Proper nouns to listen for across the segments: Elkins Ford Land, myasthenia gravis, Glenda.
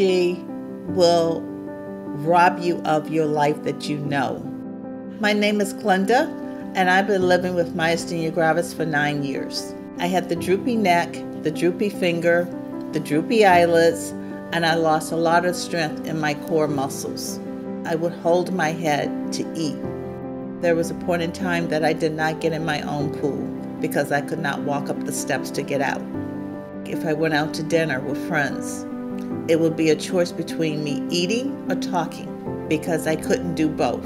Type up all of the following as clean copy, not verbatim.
energy will rob you of your life that you know. My name is Glenda, and I've been living with myasthenia gravis for 9 years. I had the droopy neck, the droopy finger, the droopy eyelids, and I lost a lot of strength in my core muscles. I would hold my head to eat. There was a point in time that I did not get in my own pool because I could not walk up the steps to get out. If I went out to dinner with friends, it would be a choice between me eating or talking because I couldn't do both.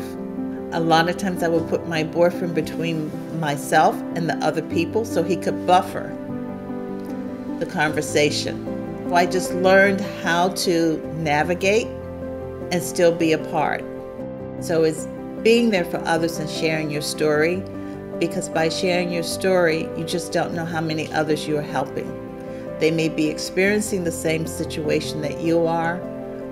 A lot of times I would put my boyfriend between myself and the other people so he could buffer the conversation. I just learned how to navigate and still be a part. So it's being there for others and sharing your story, because by sharing your story, you just don't know how many others you are helping. They may be experiencing the same situation that you are,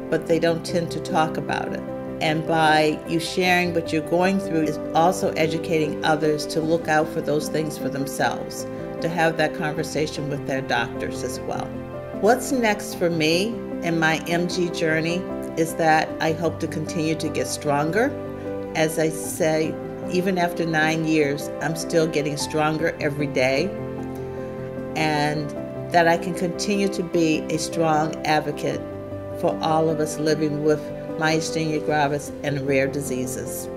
but they don't tend to talk about it. And by you sharing what you're going through is also educating others to look out for those things for themselves, to have that conversation with their doctors as well. What's next for me in my MG journey is that I hope to continue to get stronger. As I say, even after 9 years, I'm still getting stronger every day, and that I can continue to be a strong advocate for all of us living with myasthenia gravis and rare diseases.